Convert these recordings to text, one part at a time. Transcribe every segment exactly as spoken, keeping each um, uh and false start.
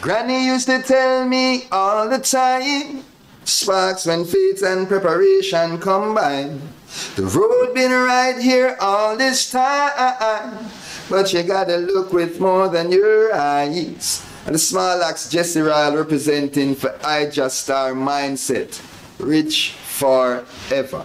Granny used to tell me all the time, sparks when faith and preparation combine. The road been right here all this time, but you gotta look with more than your eyes. And the small axe Jesse Royal representing for I Just Star mindset, rich forever.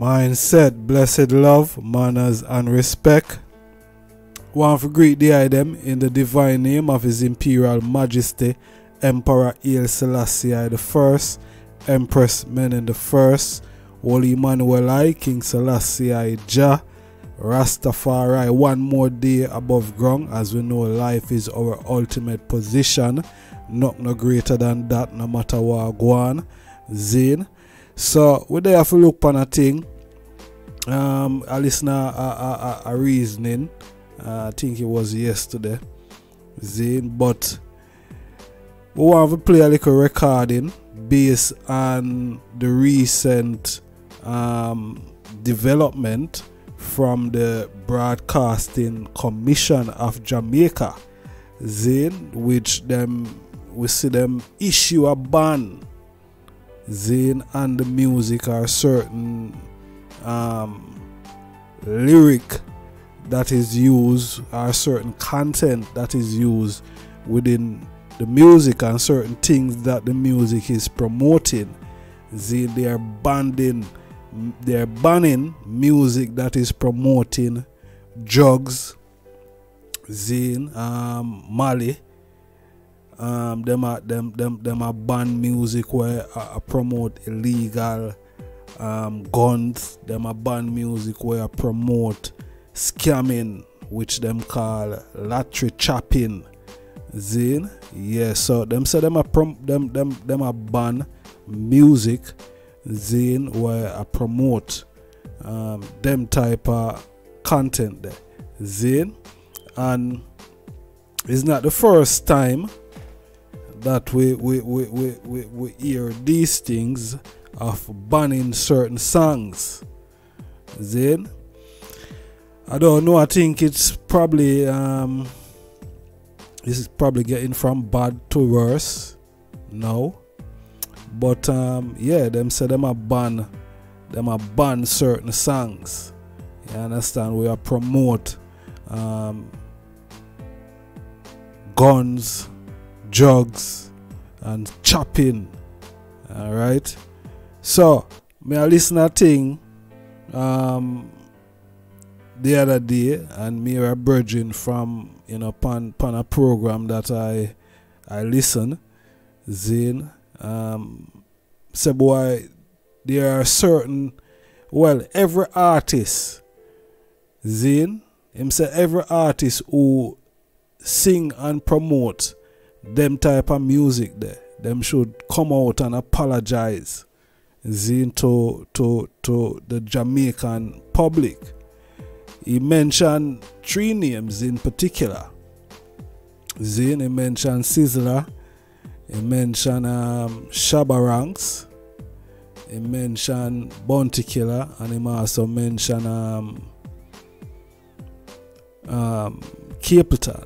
Mindset, blessed love, manners and respect. Want to greet the item in the divine name of His Imperial Majesty Emperor Haile Selassie the First, Empress Menin the First, Holy Emmanuel I, King Selassie Jah, Rastafari. One more day above ground, as we know life is our ultimate position, not no greater than that, no matter what go on. Zane. So we there have to look upon a thing. Um, I listen a, a, a, a reasoning. Uh, I think it was yesterday, Zane. But we want to play a little recording based on the recent um, development from the Broadcasting Commission of Jamaica, Zane, which them we see them issue a ban, Zane, and the music are certain um lyric that is used, or certain content that is used within the music, and certain things that the music is promoting. Zane, they are banning they're banning music that is promoting drugs, Zane, um Mali. Um, them are them them them are banned music where I, I promote illegal um, guns. Them are banned music where I promote scamming, which them call lottery chopping. Zane, yeah. So them say them are prom them them them are banned music, Zane, where I promote um, them type of content there, Zane. And it's not the first time that we we, we, we, we we hear these things of banning certain songs, Zane. I don't know, I think it's probably um this is probably getting from bad to worse now. But um yeah, them say them a ban them a ban certain songs. You understand, we are promote um guns, drugs and chopping. All right, so me I listen a thing um the other day, and me a virgin from, you know, pan, pan a program that I I listen, Zane. Um say boy, there are certain, well, every artist, Zane, him say every artist who sing and promote them type of music there, them should come out and apologize, Zane, to, to, to the Jamaican public. He mentioned three names in particular, Zane. He mentioned Sizzla, he mentioned um, Shabba Ranks, he mentioned Bounty Killer, and he also mentioned um, um, Capleton.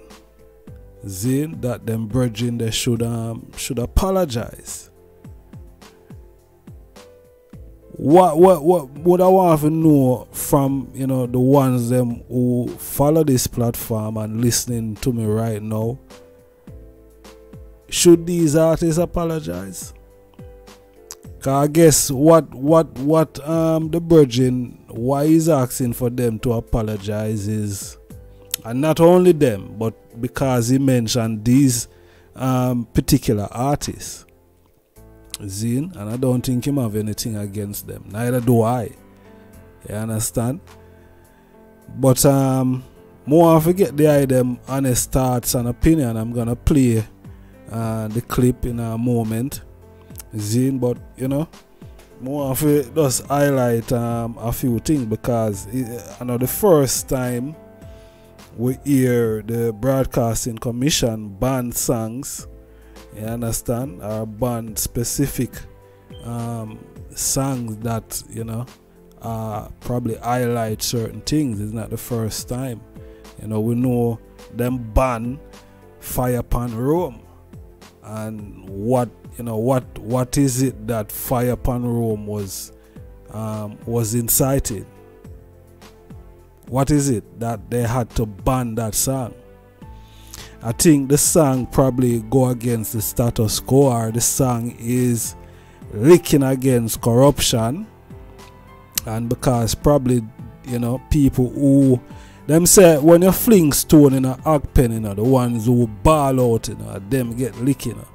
Zane, that them brethren they should um should apologize. what what what would I want to know from, you know, the ones them who follow this platform and listening to me right now? Should these artists apologize? Cause I guess what what what um the Virgin why is asking for them to apologize is, and not only them, but because he mentioned these um particular artists. Zine, and I don't think him have anything against them. Neither do I. You understand? But um more I forget the item honest thoughts and opinion. I'm gonna play uh the clip in a moment. Zine, but you know, more of it does highlight um a few things, because it, I know the first time we hear the Broadcasting Commission ban songs, you understand, or ban specific um, songs that, you know, uh, probably highlight certain things. It's not the first time. You know, we know them ban Fire Upon Rome, and what, you know, what what is it that Fire Upon Rome was um, was incited? What is it that they had to ban that song? I think the song probably go against the status quo, or the song is licking against corruption. And because probably, you know, people who them say when you fling stone in a hog pen, you know, the ones who ball out, you know, them get licking, you know.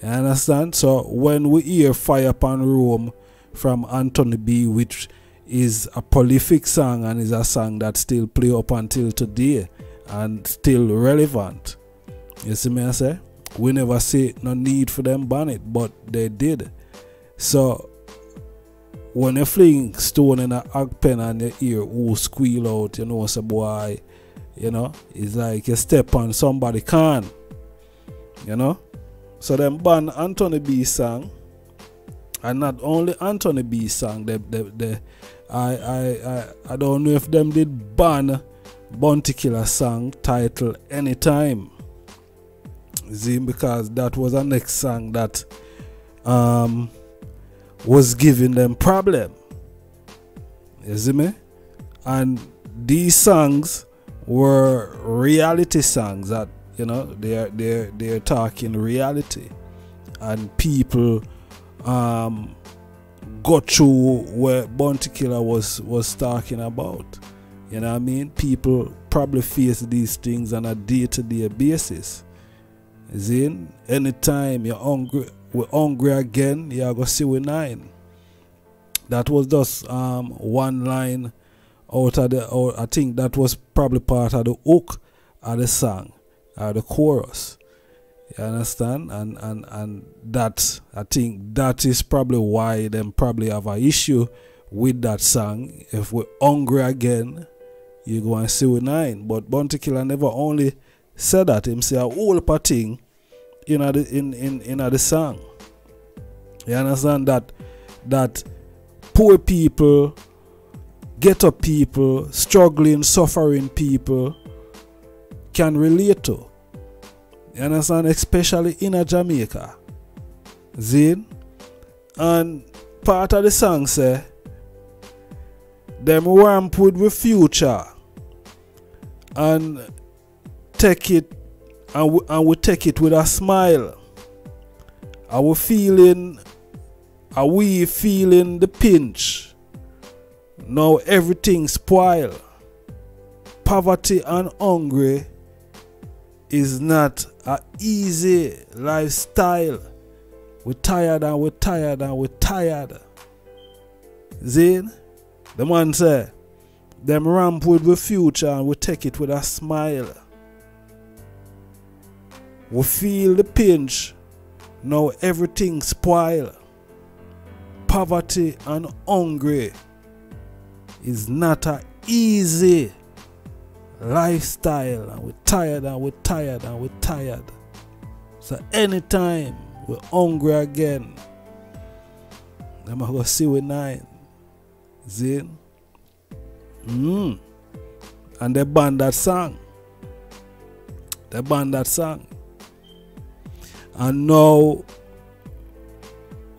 You understand? So when we hear Fire Upon Rome from Anthony B, which is a prolific song and is a song that still play up until today and still relevant, you see me I say? We never say no need for them ban it, but they did. So when you fling stone in a hog pen and you hear who squeal out, you know, say boy, you know, it's like you step on somebody can, you know. So them ban Anthony B song, and not only Anthony B song, they, they, they I, I, I, I don't know if them did ban Bounty Killer song title Anytime. See, because that was the next song that um, was giving them problem. You see me? And these songs were reality songs that, you know, they're they're they're talking reality, and people um got through where Bounty Killer was was talking about. You know what I mean? People probably face these things on a day-to-day basis. Zine, anytime you're hungry, we're hungry again, you're gonna see we nine. That was just um one line out of the, or I think that was probably part of the hook of the song or the chorus. You understand? And and and that, I think that is probably why them probably have an issue with that song. If we're hungry again, you go and see with nine. But Bounty Killer never only said that, him say a whole thing in the in, in, in the song. You understand that that poor people, ghetto people, struggling, suffering people can relate to. You understand? Especially in Jamaica. Zine. And part of the song say, them ramp with the future and take it, and we, and we take it with a smile. Are we feeling, are we feeling the pinch? Now everything spoil. Poverty and hungry is not an easy lifestyle. We're tired and we're tired and we're tired. Zine, the man say, them ramp with the future and we take it with a smile. We feel the pinch, now everything spoil. Poverty and hungry is not an easy lifestyle, and we're tired and we're tired and we're tired. So anytime we're hungry again, I'm going to see with nine. Zine. Mm. And they banned that song. They banned that song. And now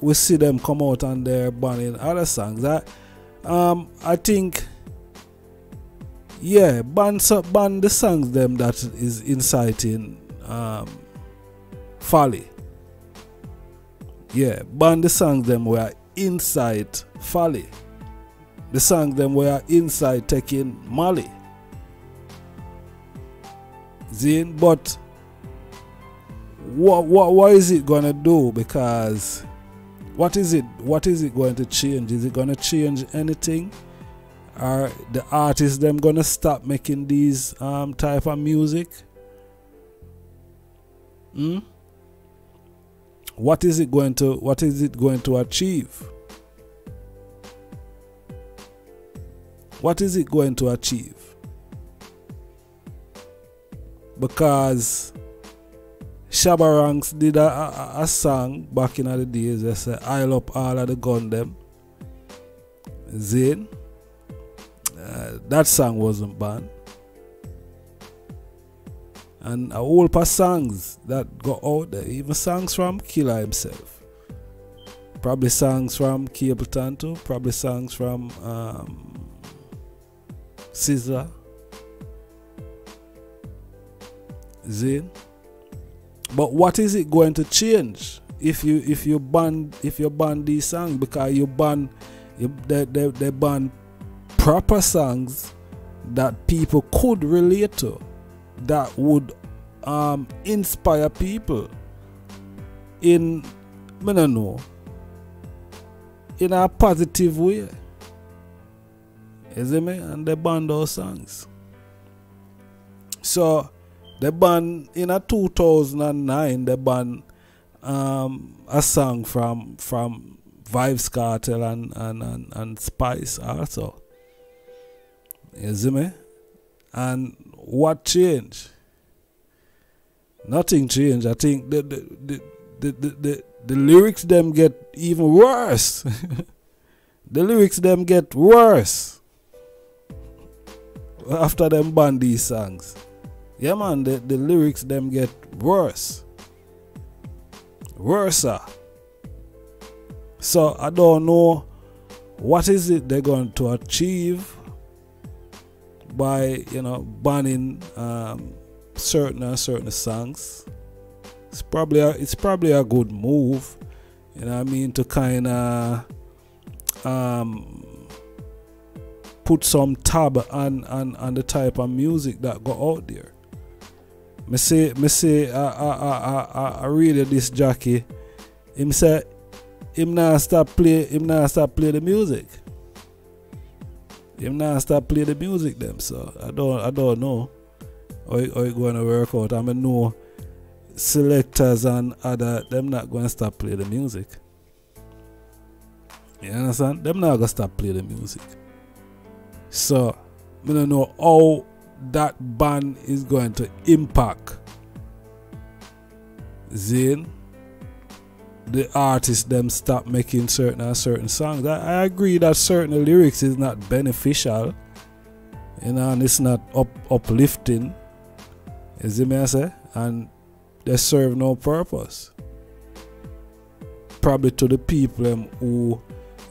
we see them come out and they're banning other songs. I, um, I think, yeah, ban, ban the songs them that is inciting um, folly. Yeah, ban the songs them were inside folly. The songs them were inside taking Mali. Zine, but what, what what is it gonna do? Because what is it what is it going to change? Is it gonna change anything? Are the artists them gonna stop making these um type of music? Hmm? What is it going to what is it going to achieve? What is it going to achieve? Because Shabba Ranks did a, a, a song back in the days that said, "I'll up all of the gun them." Zane, uh, that song wasn't banned, and a whole pass songs that got out there, even songs from Killer himself, probably songs from Capleton too, probably songs from um, Sizzla. Zane, but what is it going to change if you if you ban if you ban these songs? Because you ban you, they, they, they ban proper songs that people could relate to, that would um inspire people in I don't know in a positive way, is it me? And they ban those songs. So they banned in a two thousand nine. They banned um, a song from from Vybz Kartel and and, and and Spice also. You see me? And what changed? Nothing changed. I think the the the the the, the, the lyrics them get even worse. The lyrics them get worse after them ban these songs. Yeah man, the, the lyrics them get worse. Worse. So I don't know what is it they're going to achieve by, you know, banning um, certain and certain songs. It's probably a, it's probably a good move, you know what I mean, to kind of um, put some tab on, on, on the type of music that go out there. Me say, me say, I, I, I, I read this jockey. Him say, him now stop play, him now stop play the music. Him now stop play the music them. So I don't, I don't know how it, how it going to work out. I mean, no selectors and other them not going to stop play the music. You understand? Them not gonna stop play the music. So I don't know how that ban is going to impact Zane, the artists them stop making certain and certain songs. I, I agree that certain lyrics is not beneficial, you know, and it's not up, uplifting, you see me I say, and they serve no purpose probably to the people um, who,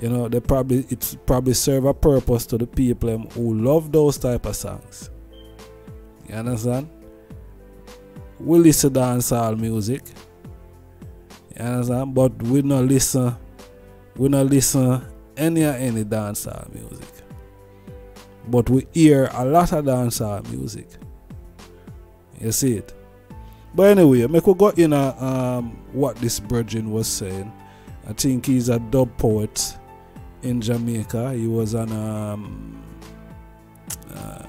you know, they probably it's probably serve a purpose to the people um, who love those type of songs. You understand? We listen to dancehall music. You understand? But we not listen we not listen any or any dancehall music. But we hear a lot of dancehall music. You see it? But anyway, make we go in a, um, what this brethren was saying. I think he's a dub poet in Jamaica. He was an um, uh,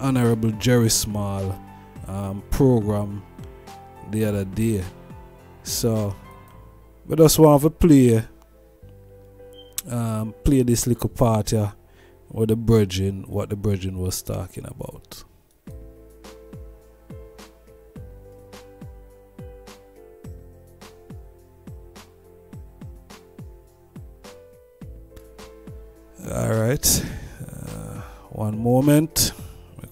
Honorable Jerry Small um, program the other day, so we just want to play um, play this little part here with the brethren, what the brethren was talking about. All right, uh, one moment.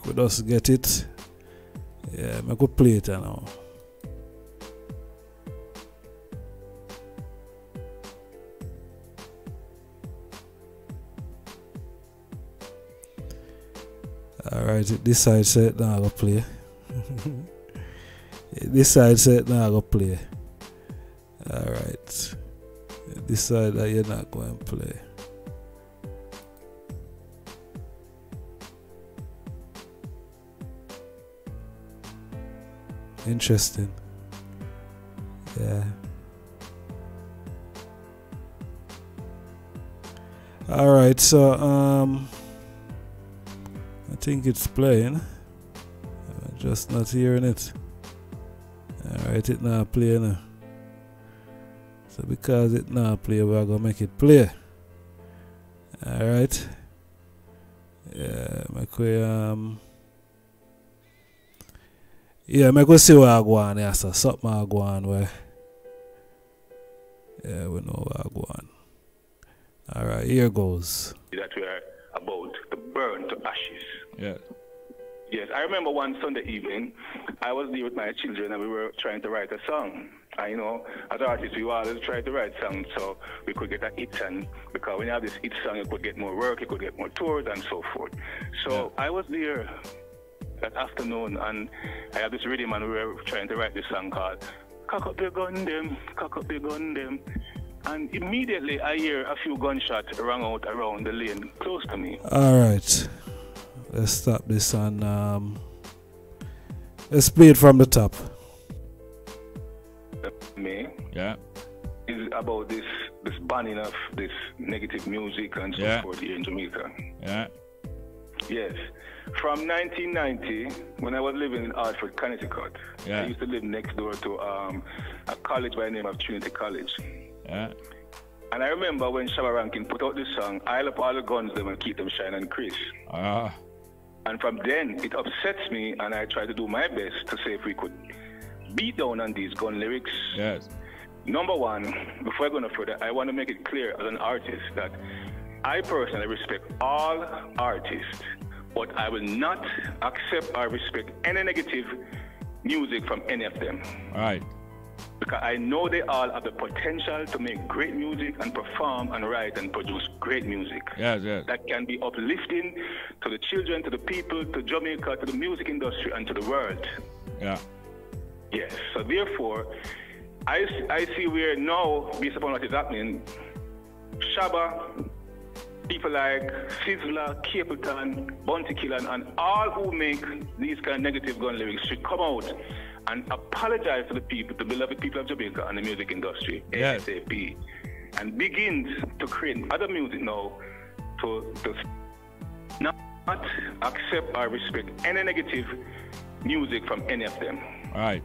We just get it. Yeah, I could play it now. Alright, this side set now I go play. This side set now I go play. Alright. This side that you're not going to play. Interesting. Yeah. All right, so um, I think it's playing. I'm just not hearing it. All right, it not playing now. So because it not play, we're gonna make it play. All right. Yeah, make we um. Yeah, I go see where I go on, yeah, so something I go on where. Yeah, we know where I go on. Alright, here goes. That we are about to burn to ashes. Yeah. Yes, I remember one Sunday evening, I was there with my children and we were trying to write a song. And you know, as artists, we always try to write songs so we could get a hit, and because when you have this hit song, you could get more work, you could get more tours and so forth. So yeah. I was there that afternoon, and I had this rhythm, and we were trying to write this song called "Cock Up Your Gun Them, Cock Up Your Gun Them," and immediately I hear a few gunshots rang out around the lane close to me. All right, let's stop this and um, let's play it from the top. Me, yeah, is about this this banning of this negative music and so yeah. forth here in Jamaica. Yeah. Yes. From nineteen ninety, when I was living in Hartford, Connecticut, yeah. I used to live next door to um, a college by the name of Trinity College. Yeah. And I remember when Shabba Ranks put out this song, "I'll Up All The Guns Them and Keep Them Shining and Crisp." Ah. And from then, it upsets me, and I try to do my best to say if we could beat down on these gun lyrics. Yes. Number one, before I go no further, I want to make it clear as an artist that I personally respect all artists, but I will not accept or respect any negative music from any of them. All right. Because I know they all have the potential to make great music and perform and write and produce great music. Yes, yes. That can be uplifting to the children, to the people, to Jamaica, to the music industry, and to the world. Yeah. Yes. So therefore, I, I see where now, based upon what is happening, Shabba, people like Sizzla, Capleton, Bounty Killer, and all who make these kind of negative gun lyrics should come out and apologize to the people, the beloved people of Jamaica and the music industry, yes. ASAP, and begin to create other music now to, to not accept or respect any negative music from any of them. All right.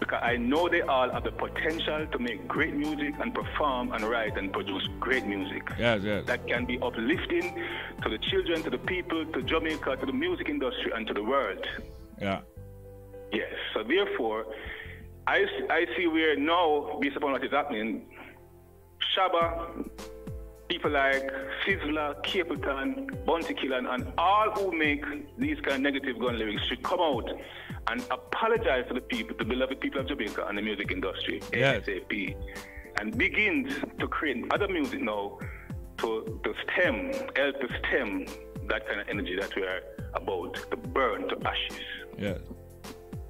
Because I know they all have the potential to make great music and perform and write and produce great music. Yes, yes. That can be uplifting to the children, to the people, to Jamaica, to the music industry, and to the world. Yeah. Yes. So therefore, I, I see where now, based upon what is happening, Shabba, people like Sizzla, Capleton, Bounty Killer, and all who make these kind of negative gun lyrics should come out and apologize to the people, the beloved people of Jamaica and the music industry, yes. ASAP, and begin to create other music now to, to stem, help to stem that kind of energy that we are about to burn to ashes. Yes.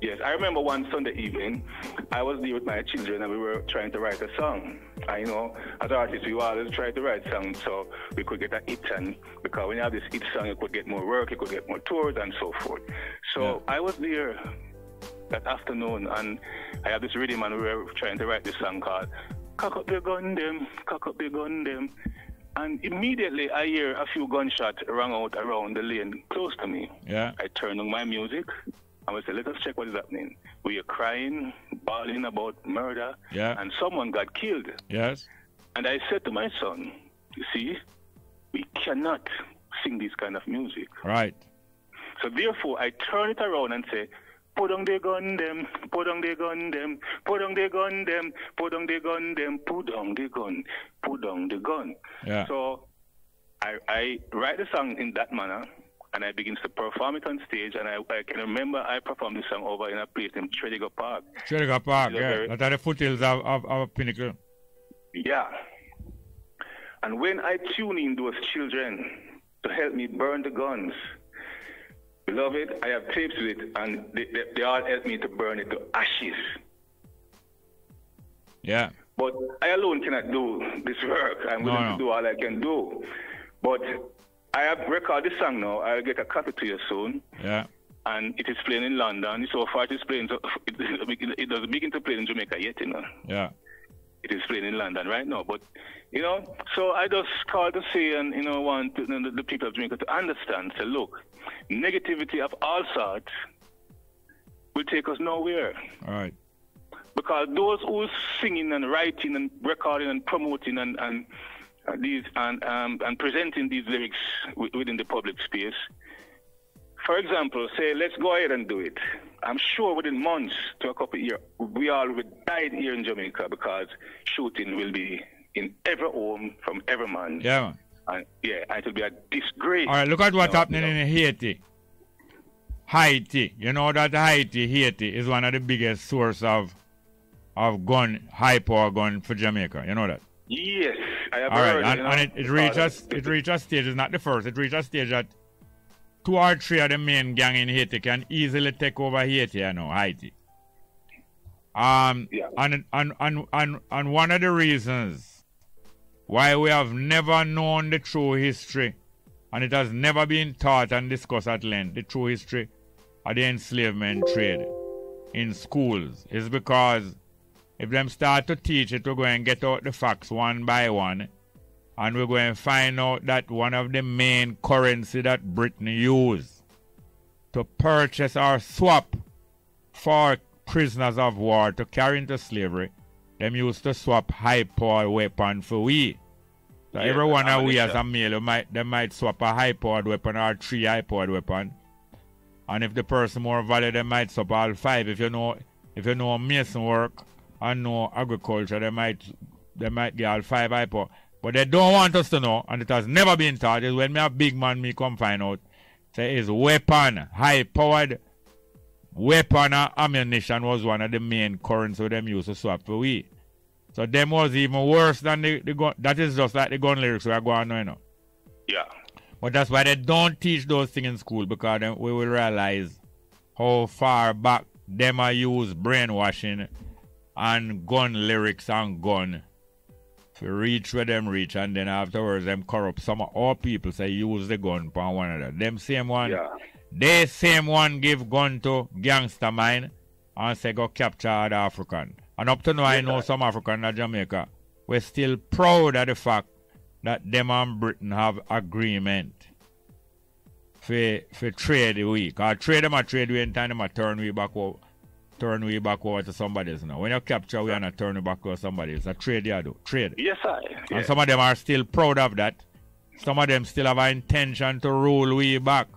Yes, I remember one Sunday evening, I was there with my children and we were trying to write a song. And you know, as artists, we always try to write songs so we could get a hit, and because when you have this hit song, you could get more work, you could get more tours and so forth. So yeah. I was there that afternoon and I had this rhythm and we were trying to write this song called "Cock Up Your Gun Them, Cock Up Your Gun Them." And immediately I hear a few gunshots rang out around the lane close to me. Yeah. I turned on my music. I would say, let us check what is happening. We are crying, bawling about murder, yeah. and someone got killed. Yes. And I said to my son, you see, we cannot sing this kind of music. Right. So therefore, I turn it around and say, put on the gun them, put on the gun them, put on the gun them, put on the gun them, put on the gun, put on the gun. Yeah. So I, I write the song in that manner. And I begin to perform it on stage, and I, I can remember I performed this song over in a place named Tradego Park. Tradego Park, yeah. Very... That are the foothills of, of, of Pinnacle. Yeah. And when I tune in those children to help me burn the guns, Love it. I have tapes with it, and they, they, they all helped me to burn it to ashes. Yeah. But I alone cannot do this work. I'm willing no, no. to do all I can do. But I have recorded the song now. I'll get a copy to you soon. Yeah. And it is playing in London. So far, it is playing. To, it, it doesn't begin to play in Jamaica yet, you know. Yeah. It is playing in London right now. But, you know, so I just called to say, and, you know, want to, you know, the people of Jamaica to understand, say, look, negativity of all sorts will take us nowhere. All right. Because those who singing and writing and recording and promoting and, and these and um, and presenting these lyrics within the public space, for example, say, let's go ahead and do it. I'm sure within months to a couple of years, we all will die here in Jamaica because shooting will be in every home from every man. Yeah. And, yeah, it will be a disgrace. All right, look at what's you know, happening you know. in Haiti. Haiti. You know that Haiti, Haiti is one of the biggest source of of gun, high power gun for Jamaica. You know that? Yes. I have All right, heard and, and it, it reaches it reaches a stage, it's not the first, it reaches a stage that two or three of the main gang in Haiti can easily take over Haiti, you know, Haiti. Um, yeah. and, and, and, and, and one of the reasons why we have never known the true history, and it has never been taught and discussed at length, the true history of the enslavement trade in schools, is because if them start to teach it, we go and get out the facts one by one, and we go and find out that one of the main currency that Britain used to purchase or swap for prisoners of war to carry into slavery, them used to swap high powered weapon for we. So yeah, every one of we as a male, might, they might swap a high powered weapon or three high powered weapon, and if the person more value, they might swap all five. If you know, if you know mason work and no agriculture, they might they might get all five hypo. But they don't want us to know, and it has never been taught, is when me a big man me come find out, say his weapon, high powered weapon and ammunition was one of the main currency so them used to swap for we. So them was even worse than the, the gun. That is just like the gun lyrics we are going on, you know. Yeah. But that's why they don't teach those things in school, because then we will realize how far back them are used brainwashing and gun lyrics and gun to reach where them reach, and then afterwards them corrupt some of our people say use the gun for one another. Them same one, yeah. they same one give gun to gangster mine and say go capture the African. And up to now yeah. I know some African in Jamaica, we're still proud of the fact that them and Britain have agreement for, for trade week. Or trade them a trade week and time them a turn way back over. Turn way back over to somebody else now. When you capture, we are not turning back over to somebody else. A trade you do. Trade. Yes, sir. And yeah. some of them are still proud of that. Some of them still have an intention to roll way back.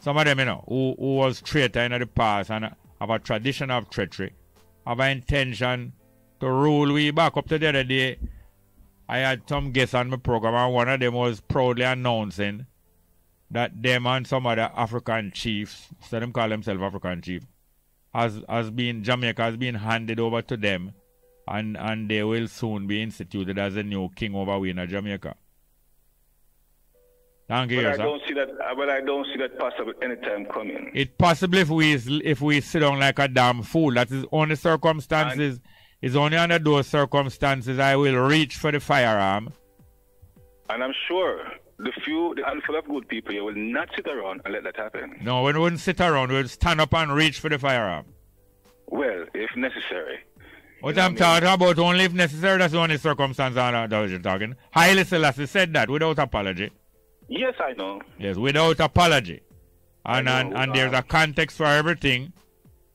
Some of them, you know, who, who was traitor in the past and have a tradition of treachery, have an intention to roll way back. Up to the other day, I had some guests on my program, and one of them was proudly announcing that them and some other African chiefs, so them call themselves African chiefs, Has, has been, Jamaica has been handed over to them, and, and they will soon be instituted as a new king over we in Jamaica. Thank you, but I sir. don't see that. But I don't see that possible anytime coming. It possible if we if we sit down like a damn fool. That is only circumstances. It's only under those circumstances I will reach for the firearm. And I'm sure the few, the handful of good people, you will not sit around and let that happen. No, we wouldn't sit around. We would stand up and reach for the firearm. Well, if necessary. What I'm talking about, only if necessary, that's the only circumstance that you're talking. Haile Selassie said that without apology. Yes, I know. Yes, without apology. And, and, and there's a context for everything.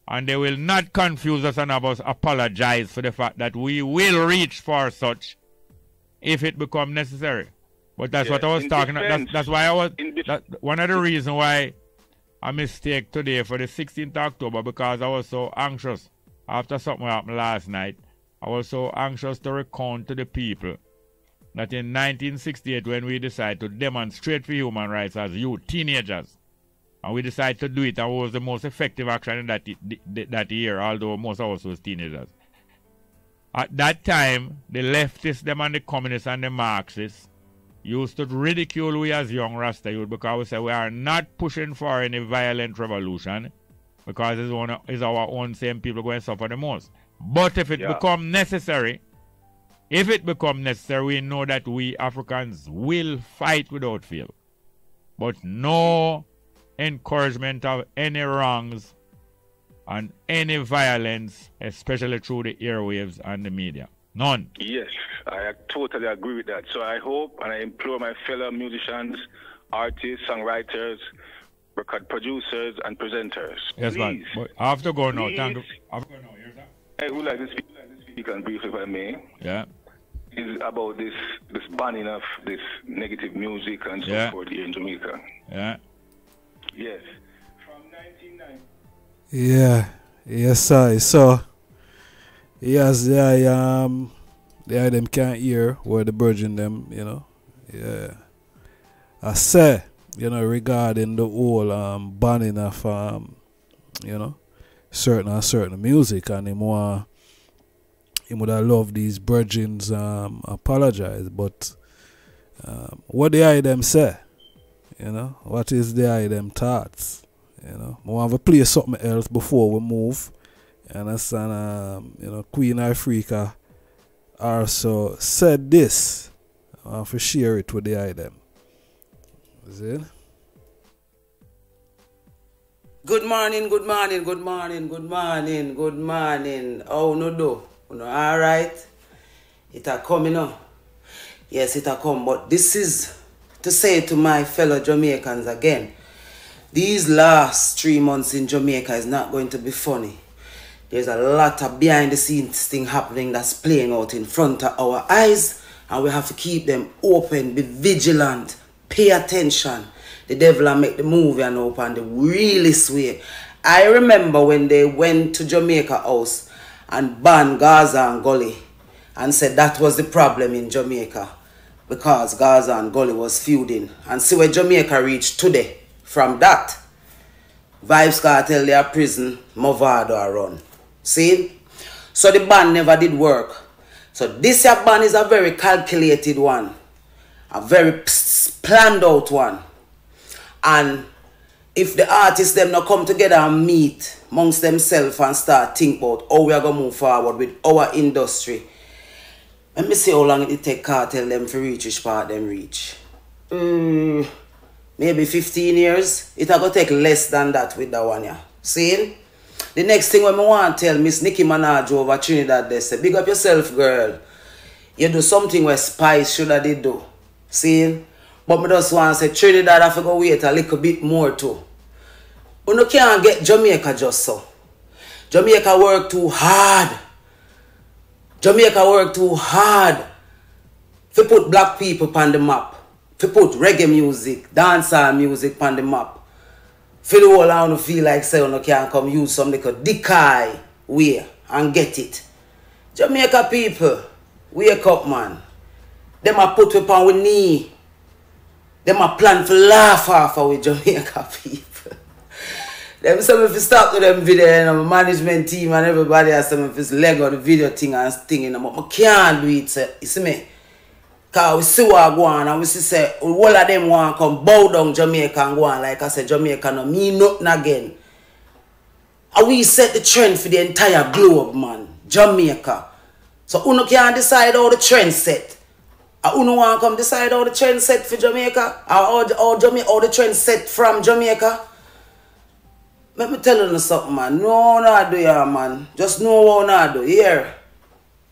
And they will not confuse us and have us apologize for the fact that we will reach for such if it becomes necessary. But that's yeah, what I was talking about. That's, that's why I was. That, one of the reasons why I mistake today for the sixteenth of October, because I was so anxious after something happened last night. I was so anxious to recount to the people that in nineteen sixty-eight, when we decided to demonstrate for human rights as youth, teenagers, and we decided to do it, and it was the most effective action in that, that year, although most of us was teenagers. At that time, the leftists, them and the communists and the Marxists, used to ridicule we as young Rasta youth because we say we are not pushing for any violent revolution because it's, one, it's our own same people going to suffer the most. But if it yeah. become necessary, if it become necessary, we know that we Africans will fight without fear. But no encouragement of any wrongs and any violence, especially through the airwaves and the media. None. Yes, I totally agree with that. So I hope and I implore my fellow musicians, artists, songwriters, record producers, and presenters. Yes, please. But I have to go now. Thank you. I have to go now. Here's that. I would like to speak, like to speak and briefly, if I may. Yeah. Is about this this banning of this negative music and so yeah. forth here in Jamaica. Yeah. Yes. From nineteen ninety. Yeah. Yes, I so. Yes, they um, they them can't hear where the virgin them, you know. Yeah, I say, you know, regarding the whole um banning of um, you know, certain and certain music, and him more, him would have loved these virgins um apologize, but um, what they I them say, you know, what is the I them thoughts, you know, we have to play something else before we move. And um, you know, Queen Ifrica also said this. I have to share it with the item. Is it? Good morning, good morning, good morning, good morning, good morning. Oh no do. No, all right. It a come, you know. Yes, it a come. But this is to say to my fellow Jamaicans again. These last three months in Jamaica is not going to be funny. There's a lot of behind the scenes thing happening that's playing out in front of our eyes, and we have to keep them open, be vigilant, pay attention. The devil will make the movie and open the realest way. I remember when they went to Jamaica House and banned Gaza and Gully and said that was the problem in Jamaica because Gaza and Gully was feuding. And see where Jamaica reached today from that. Vybz Kartel, their prison, Movado are run. See? So the ban never did work. So this year ban is a very calculated one. A very planned out one. And if the artists them not come together and meet amongst themselves and start think about how we are going to move forward with our industry. Let me see how long it take Kartel them to reach which part them reach. Mm, maybe fifteen years. It will take less than that with that one. Yeah. See? The next thing when I want to tell Miss Nicki Manajo over Trinidad, they say, big up yourself, girl. You do something where Spice should have did do. See? But I just want to say, Trinidad have to go wait a little bit more too. You can't get Jamaica just so. Jamaica work too hard. Jamaica work too hard. If you put black people on the map, if you put reggae music, dancehall music on the map, for the whole I don't feel like saying you can come use some little decay way and get it. Jamaica people, wake up, man. Them a put up on we knee. Them a plan for laugh off with Jamaica people. Them some if you start with them video and the management team and everybody has some of his leg on the video thing and thing in them. But I can't do it, sir. You see me? Because we see what go on and we see say all of them want to come bow down Jamaica and go on like I said Jamaica no mean nothing again. And we set the trend for the entire globe, man. Jamaica. So uno can't decide how the trend set. And uno want to come decide how the trend set for Jamaica or how, how, how the trend set from Jamaica. Let me tell you something, man. No, no, do ya, man. Just know how not do here.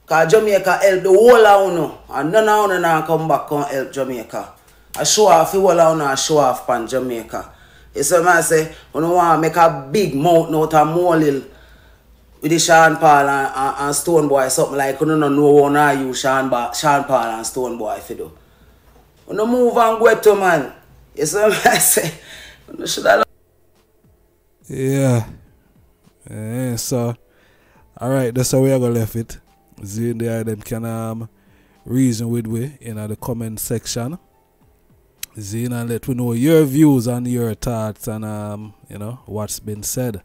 Because Jamaica help the whole of uno. And none of uno now come back and help Jamaica. I show off the whole of uno and show off pan Jamaica. You see what I say? We don't want to make a big mountain out of molehill with the Sean Paul and, and, and Stoneboy. Something like we don't know how to use Sean Paul and Stoneboy if you do. We don't move and go to, man. You see what I say? We should have... Yeah. Yeah, so... Alright, that's how we are going to leave it. See there them can um, reason with we in uh, the comment section. See and let we know your views and your thoughts and um you know what's been said.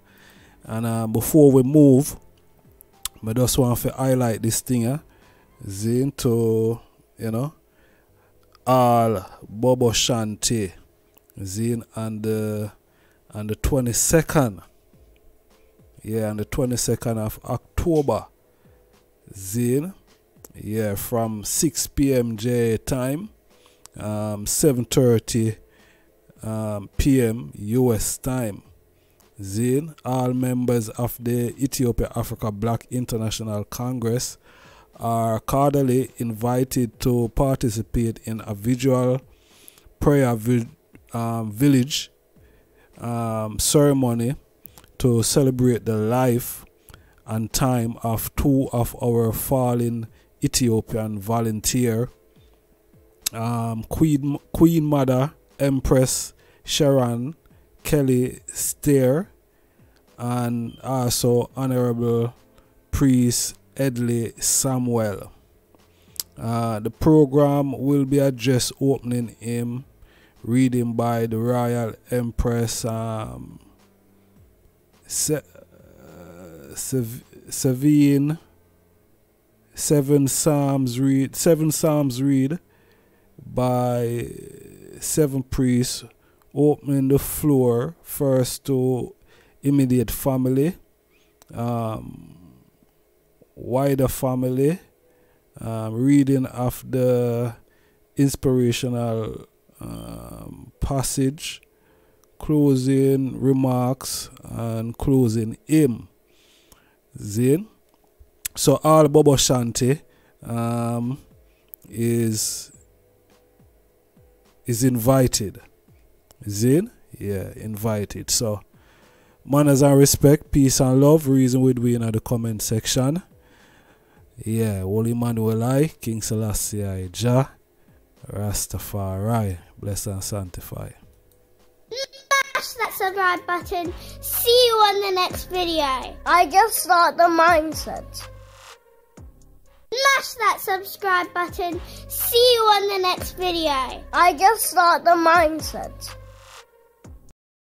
And uh, before we move, I just want to highlight this thing here. Uh, see to you know all Bobo Shanti zine on the on the twenty-second. Yeah, on the twenty-second of October zine. Yeah, from six p m J A time, um, seven thirty um, p m U S time. Zine, all members of the Ethiopia Africa Black International Congress are cordially invited to participate in a visual prayer vi um, village um, ceremony to celebrate the life and time of two of our fallen Ethiopian volunteer um, Queen, Queen Mother Empress Sharon Kelly Stair and also Honorable Priest Edleigh Samuel. Uh, the program will be addressed opening hymn reading by the Royal Empress um, Se uh, Sev Sevine. Seven psalms read seven psalms read by seven priests, opening the floor first to immediate family, um, wider family, um, reading of the inspirational um, passage, closing remarks and closing hymn. Zin. So all Bobo Shanti um, is is invited. Zin? Yeah, invited. So manners and respect, peace and love, reason with we in the comment section. Yeah, Holy Emmanuel I, King Selassie I, Jah, Rastafari, bless and sanctify. Smash that subscribe button. See you on the next video. I just start the mindset. Smash that subscribe button. See you on the next video. I just start the mindset.